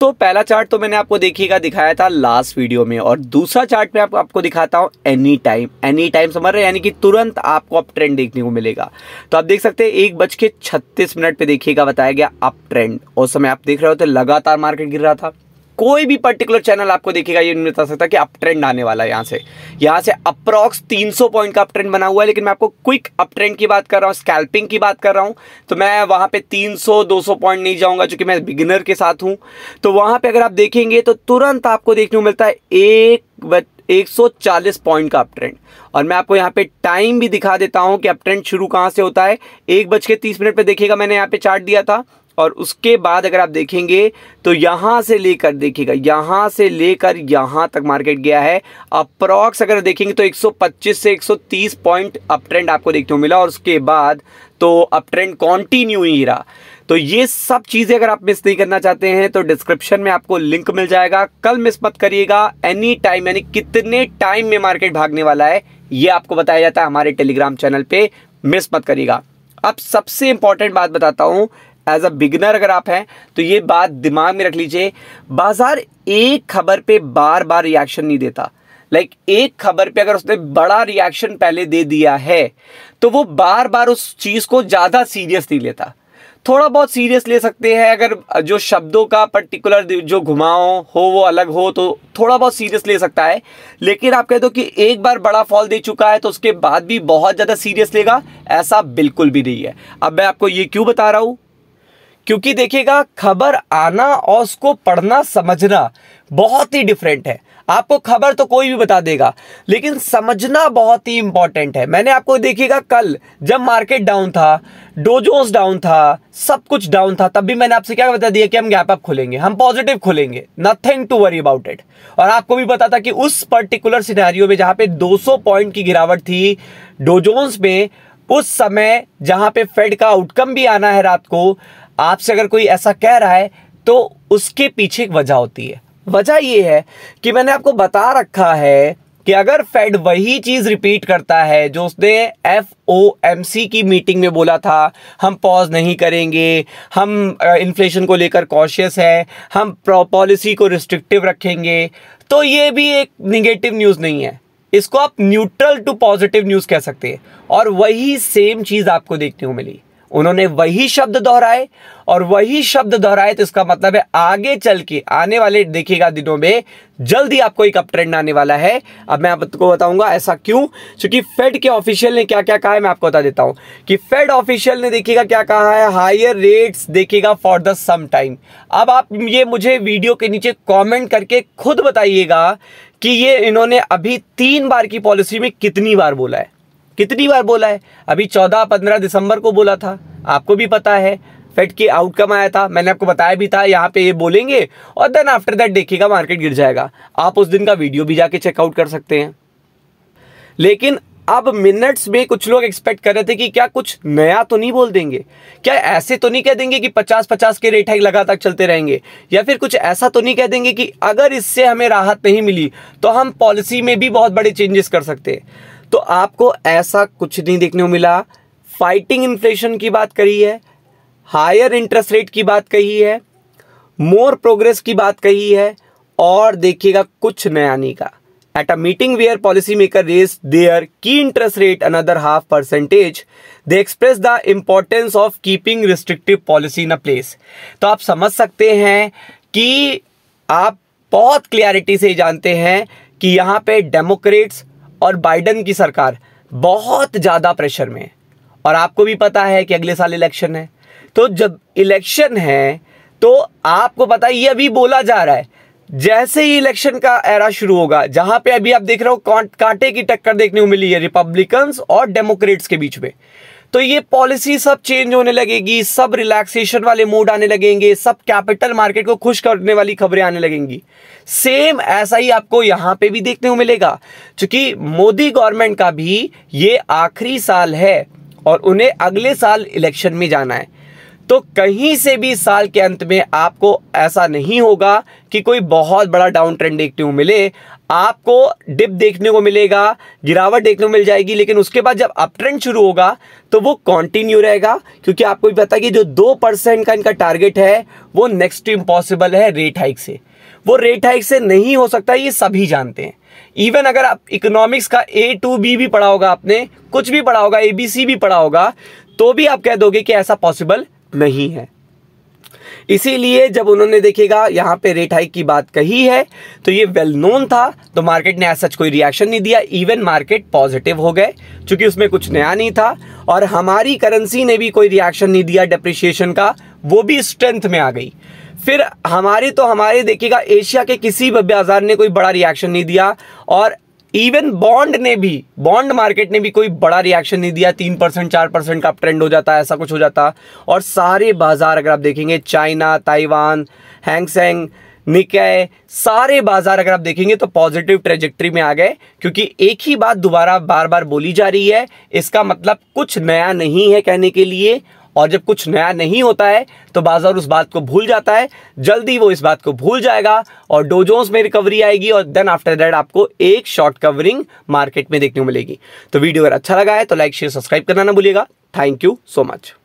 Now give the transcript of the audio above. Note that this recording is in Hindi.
तो पहला चार्ट तो मैंने आपको देखिएगा दिखाया था लास्ट वीडियो में, और दूसरा चार्ट में आपको दिखाता हूँ एनी टाइम समझ रहे हैं, यानी कि तुरंत आपको अप ट्रेंड देखने को मिलेगा। तो आप देख सकते हैं 1:36 पे देखिएगा बताया गया अप ट्रेंड, उस समय आप देख रहे होते लगातार मार्केट गिर रहा था। कोई भी पर्टिकुलर चैनल आपको देखिएगा ये नहीं बता सकता कि अप ट्रेंड आने वाला है। यहाँ से अप्रॉक्स 300 पॉइंट का अप ट्रेंड बना हुआ है, लेकिन मैं आपको क्विक अप ट्रेंड की बात कर रहा हूँ, स्कैल्पिंग की बात कर रहा हूँ। तो मैं वहाँ पे 300-200 पॉइंट नहीं जाऊँगा, चूँकि मैं बिगिनर के साथ हूँ। तो वहाँ पे अगर आप देखेंगे तो तुरंत आपको देखने को मिलता है 140 पॉइंट का अप ट्रेंड। और मैं आपको यहाँ पे टाइम भी दिखा देता हूँ कि अप ट्रेंड शुरू कहाँ से होता है। 1:30 पे देखिएगा मैंने यहाँ पे चार्ट दिया था, और उसके बाद अगर आप देखेंगे तो यहाँ से लेकर देखिएगा यहाँ तक मार्केट गया है। अप्रॉक्स अगर देखेंगे तो 125 से 130 पॉइंट अप ट्रेंड आपको देखने को मिला, और उसके बाद तो अप ट्रेंड कॉन्टिन्यू ही रहा। तो ये सब चीज़ें अगर आप मिस नहीं करना चाहते हैं तो डिस्क्रिप्शन में आपको लिंक मिल जाएगा। कल मिस मत करिएगा। एनी टाइम यानी कितने टाइम में मार्केट भागने वाला है ये आपको बताया जाता है हमारे टेलीग्राम चैनल पर, मिस मत करिएगा। अब सबसे इंपॉर्टेंट बात बताता हूँ, एज अ बिगिनर अगर आप हैं तो ये बात दिमाग में रख लीजिए, बाजार एक खबर पे बार बार रिएक्शन नहीं देता। एक खबर पे अगर उसने बड़ा रिएक्शन पहले दे दिया है तो वो बार बार उस चीज़ को ज़्यादा सीरियस नहीं लेता, थोड़ा बहुत सीरियस ले सकते हैं। अगर जो शब्दों का पर्टिकुलर जो घुमाव हो वो अलग हो तो थोड़ा बहुत सीरियस ले सकता है, लेकिन आप कह दो कि एक बार बड़ा फॉल दे चुका है तो उसके बाद भी बहुत ज़्यादा सीरियस लेगा, ऐसा बिल्कुल भी नहीं है। अब मैं आपको ये क्यों बता रहा हूँ, क्योंकि देखिएगा खबर आना और उसको पढ़ना समझना बहुत ही डिफरेंट है। आपको खबर तो कोई भी बता देगा, लेकिन समझना बहुत ही इंपॉर्टेंट है। मैंने आपको देखिएगा कल जब मार्केट डाउन था, डोजोस डाउन था, सब कुछ डाउन था, तब भी मैंने आपसे क्या बता दिया कि हम गैप अप खोलेंगे, हम पॉजिटिव खोलेंगे, nothing to worry about it. और आपको भी पता था कि उस पर्टिकुलर सिनेरियो में जहाँ पे 200 पॉइंट की गिरावट थी डोजोस में, उस समय जहाँ पे फेड का आउटकम भी आना है रात को, आपसे अगर कोई ऐसा कह रहा है तो उसके पीछे एक वजह होती है। वजह ये है कि मैंने आपको बता रखा है कि अगर फेड वही चीज़ रिपीट करता है जो उसने FOMC की मीटिंग में बोला था, हम पॉज नहीं करेंगे, हम इन्फ्लेशन को लेकर कॉशियस है, हम पॉलिसी को रिस्ट्रिक्टिव रखेंगे, तो ये भी एक नेगेटिव न्यूज़ नहीं है, इसको आप न्यूट्रल टू पॉजिटिव न्यूज़ कह सकते हैं। और वही सेम चीज़ आपको देखने को मिली, उन्होंने वही शब्द दोहराए और वही शब्द दोहराए, तो इसका मतलब है आगे चल के आने वाले देखिएगा दिनों में जल्दी आपको एक अप ट्रेंड आने वाला है। अब मैं आपको बताऊंगा ऐसा क्यों, क्योंकि फेड के ऑफिशियल ने क्या क्या कहा है मैं आपको बता देता हूं कि फेड ऑफिशियल ने देखिएगा क्या कहा है, हायर रेट्स देखिएगा फॉर द सम टाइम। अब आप ये मुझे वीडियो के नीचे कॉमेंट करके खुद बताइएगा कि ये इन्होंने अभी 3 बार की पॉलिसी में कितनी बार बोला है। अभी 14-15 दिसंबर को बोला था, आपको भी पता है फेड की आउटकम आया था, मैंने आपको बताया भी था यहाँ पे ये बोलेंगे और देन आफ्टर दैट देखिएगा मार्केट गिर जाएगा। आप उस दिन का वीडियो भी जाके चेकआउट कर सकते हैं। लेकिन अब मिनट्स में कुछ लोग एक्सपेक्ट कर रहे थे कि क्या कुछ नया तो नहीं बोल देंगे, क्या ऐसे तो नहीं कह देंगे कि 50-50 के रेट हाइक लगातार चलते रहेंगे, या फिर कुछ ऐसा तो नहीं कह देंगे कि अगर इससे हमें राहत नहीं मिली तो हम पॉलिसी में भी बहुत बड़े चेंजेस कर सकते हैं। तो आपको ऐसा कुछ नहीं देखने को मिला। फाइटिंग इन्फ्लेशन की बात कही है, हायर इंटरेस्ट रेट की बात कही है, मोर प्रोग्रेस की बात कही है, और देखिएगा कुछ नया नहीं का। At a meeting where policy maker raise their key interest rate another 0.5%, they express the importance of keeping restrictive policy in a place. तो आप समझ सकते हैं कि आप बहुत क्लियरिटी से जानते हैं कि यहाँ पे डेमोक्रेट्स और बाइडन की सरकार बहुत ज़्यादा प्रेशर में है, और आपको भी पता है कि अगले साल इलेक्शन है। तो जब इलेक्शन है तो आपको पता है ये अभी बोला जा रहा है, जैसे ही इलेक्शन का एरा शुरू होगा, जहाँ पे अभी आप देख रहे हो कांटे की टक्कर देखने को मिली है रिपब्लिकन्स और डेमोक्रेट्स के बीच में, तो ये पॉलिसी सब चेंज होने लगेगी, सब रिलैक्सेशन वाले मूड आने लगेंगे, सब कैपिटल मार्केट को खुश करने वाली खबरें आने लगेंगी। सेम ऐसा ही आपको यहाँ पे भी देखने को मिलेगा, क्योंकि मोदी गवर्नमेंट का भी ये आखिरी साल है और उन्हें अगले साल इलेक्शन में जाना है। तो कहीं से भी साल के अंत में आपको ऐसा नहीं होगा कि कोई बहुत बड़ा डाउन ट्रेंड देखने को मिले। आपको डिप देखने को मिलेगा, गिरावट देखने को मिल जाएगी, लेकिन उसके बाद जब अप ट्रेंड शुरू होगा तो वो कंटिन्यू रहेगा, क्योंकि आपको भी पता है कि जो 2% का इनका टारगेट है वो नेक्स्ट टू इम्पॉसिबल है रेट हाइक से। वो रेट हाइक से नहीं हो सकता, ये सभी जानते हैं। इवन अगर आप इकोनॉमिक्स का A to B भी पढ़ा होगा, आपने कुछ भी पढ़ा होगा, ABC भी पढ़ा होगा, तो भी आप कह दोगे कि ऐसा पॉसिबल नहीं है। इसीलिए जब उन्होंने देखिएगा यहाँ पे रेट हाइक की बात कही है तो ये वेल नोन था, तो मार्केट ने ऐसा कोई रिएक्शन नहीं दिया, इवन मार्केट पॉजिटिव हो गए क्योंकि उसमें कुछ नया नहीं था। और हमारी करेंसी ने भी कोई रिएक्शन नहीं दिया डेप्रिशिएशन का, वो भी स्ट्रेंथ में आ गई। फिर हमारे तो हमारे देखिएगा एशिया के किसी बाजार ने कोई बड़ा रिएक्शन नहीं दिया, और इवन बॉन्ड ने भी, बॉन्ड मार्केट ने भी कोई बड़ा रिएक्शन नहीं दिया। 3% 4% का अप ट्रेंड हो जाता है, ऐसा कुछ हो जाता। और सारे बाजार अगर आप देखेंगे, चाइना, ताइवान, हैंगसेंग, निकाय, सारे बाजार अगर आप देखेंगे तो पॉजिटिव ट्रेजेक्ट्री में आ गए, क्योंकि एक ही बात दोबारा बार बार बोली जा रही है, इसका मतलब कुछ नया नहीं है कहने के लिए। और जब कुछ नया नहीं होता है तो बाजार उस बात को भूल जाता है, जल्दी वो इस बात को भूल जाएगा और डोजोस में रिकवरी आएगी, और देन आफ्टर दैट आपको एक शॉर्ट कवरिंग मार्केट में देखने को मिलेगी। तो वीडियो अगर अच्छा लगा है तो लाइक, शेयर, सब्सक्राइब करना ना भूलिएगा। Thank you so much.